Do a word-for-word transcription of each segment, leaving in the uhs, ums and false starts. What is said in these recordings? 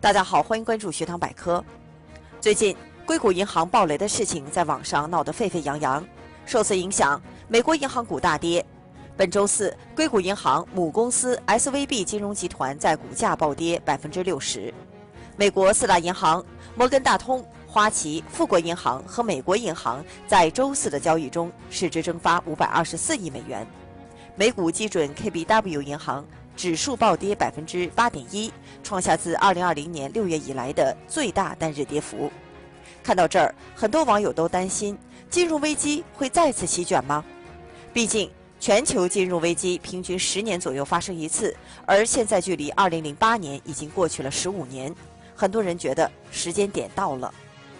大家好，欢迎关注学堂百科。最近，硅谷银行暴雷的事情在网上闹得沸沸扬扬。受此影响，美国银行股大跌。本周四，硅谷银行母公司 S V B 金融集团在股价暴跌 百分之六十。美国四大银行摩根大通、花旗、富国银行和美国银行在周四的交易中市值蒸发五百二十四亿美元。美股基准 K B W 银行。 指数暴跌 百分之八点一， 创下自二零二零年六月以来的最大单日跌幅。看到这儿，很多网友都担心金融危机会再次席卷吗？毕竟全球金融危机平均十年左右发生一次，而现在距离二零零八年已经过去了十五年，很多人觉得时间点到了。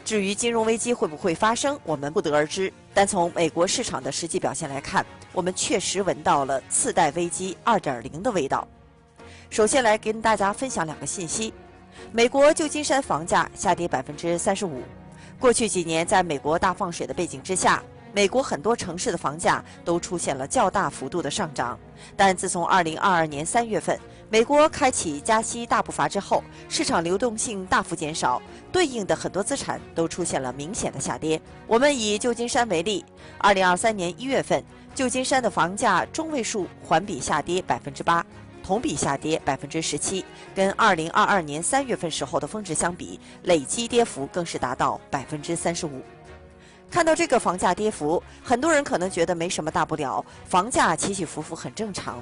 至于金融危机会不会发生，我们不得而知。但从美国市场的实际表现来看， 我们确实闻到了次贷危机 二点零 的味道。首先来跟大家分享两个信息：美国旧金山房价下跌 百分之三十五。过去几年，在美国大放水的背景之下，美国很多城市的房价都出现了较大幅度的上涨。但自从二零二二年三月份美国开启加息大步伐之后，市场流动性大幅减少，对应的很多资产都出现了明显的下跌。我们以旧金山为例， 二零二三年一月份。 旧金山的房价中位数环比下跌 百分之八， 同比下跌 百分之十七， 跟二零二二年三月份时候的峰值相比，累计跌幅更是达到 百分之三十五。看到这个房价跌幅，很多人可能觉得没什么大不了，房价起起伏伏很正常。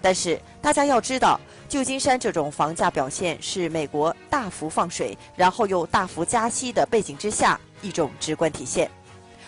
但是大家要知道，旧金山这种房价表现是美国大幅放水，然后又大幅加息的背景之下一种直观体现。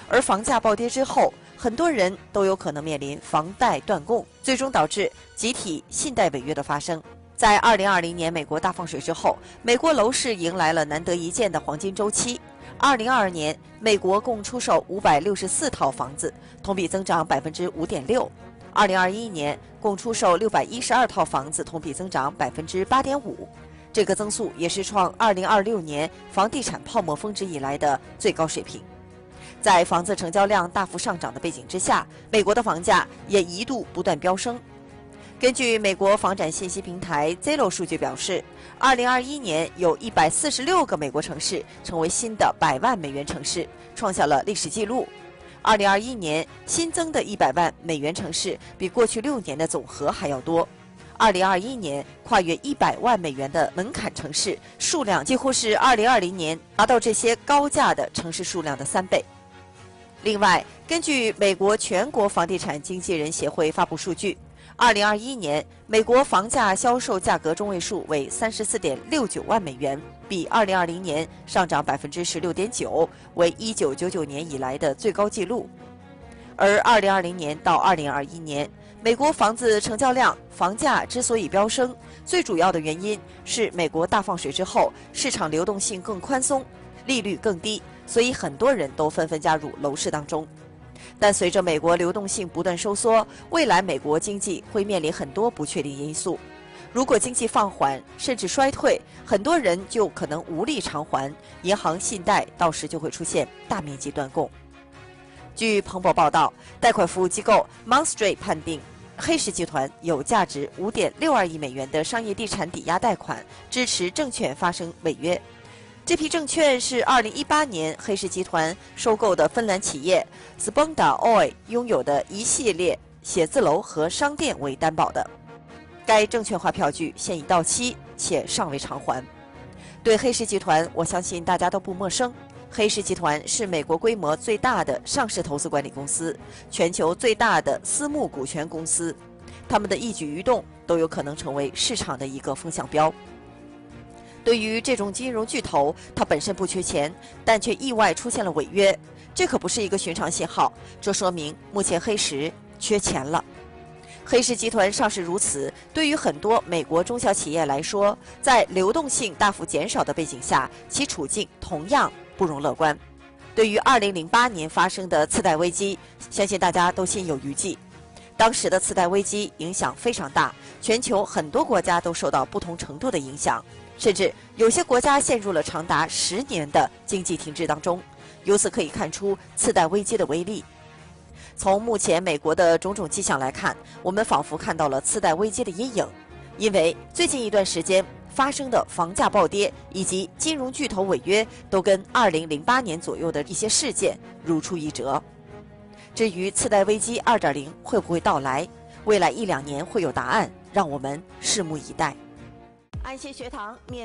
而房价暴跌之后， 很多人都有可能面临房贷断供，最终导致集体信贷违约的发生。在二零二零年美国大放水之后，美国楼市迎来了难得一见的黄金周期。二零二二年，美国共出售五百六十四套房子，同比增长 百分之五点六； 二零二一年，共出售六百一十二套房子，同比增长 百分之八点五。这个增速也是创二零二六年房地产泡沫峰值以来的最高水平。 在房子成交量大幅上涨的背景之下，美国的房价也一度不断飙升。根据美国房产信息平台 Zillow 数据表示， 二零二一年有一百四十六个美国城市成为新的百万美元城市，创下了历史记录。二零二一年新增的一百万美元城市比过去六年的总和还要多。二零二一年跨越一百万美元的门槛城市数量几乎是二零二零年达到这些高价的城市数量的三倍。 另外，根据美国全国房地产经纪人协会发布数据， 二零二一年美国房价销售价格中位数为 三十四点六九万美元，比二零二零年上涨 百分之十六点九， 为一九九九年以来的最高纪录。而二零二零年到二零二一年，美国房子成交量、房价之所以飙升，最主要的原因是美国大放水之后，市场流动性更宽松，利率更低。 所以很多人都纷纷加入楼市当中，但随着美国流动性不断收缩，未来美国经济会面临很多不确定因素。如果经济放缓甚至衰退，很多人就可能无力偿还银行信贷，到时就会出现大面积断供。据彭博报道，贷款服务机构 Monstrate 判定，黑石集团有价值 五点六二亿美元的商业地产抵押贷款支持证券发生违约。 这批证券是二零一八年黑石集团收购的芬兰企业 Sponda Oy 拥有的一系列写字楼和商店为担保的。该证券化票据现已到期，且尚未偿还。对黑石集团，我相信大家都不陌生。黑石集团是美国规模最大的上市投资管理公司，全球最大的私募股权公司，他们的一举一动都有可能成为市场的一个风向标。 对于这种金融巨头，它本身不缺钱，但却意外出现了违约，这可不是一个寻常信号。这说明目前黑石缺钱了。黑石集团上市如此，对于很多美国中小企业来说，在流动性大幅减少的背景下，其处境同样不容乐观。对于二零零八年发生的次贷危机，相信大家都心有余悸。 当时的次贷危机影响非常大，全球很多国家都受到不同程度的影响，甚至有些国家陷入了长达十年的经济停滞当中。由此可以看出次贷危机的威力。从目前美国的种种迹象来看，我们仿佛看到了次贷危机的阴影，因为最近一段时间，发生的房价暴跌以及金融巨头违约，都跟二零零八年左右的一些事件如出一辙。至于次贷危机 二点零 会不会到来，未来一两年会有答案，让我们拭目以待。安心学堂免。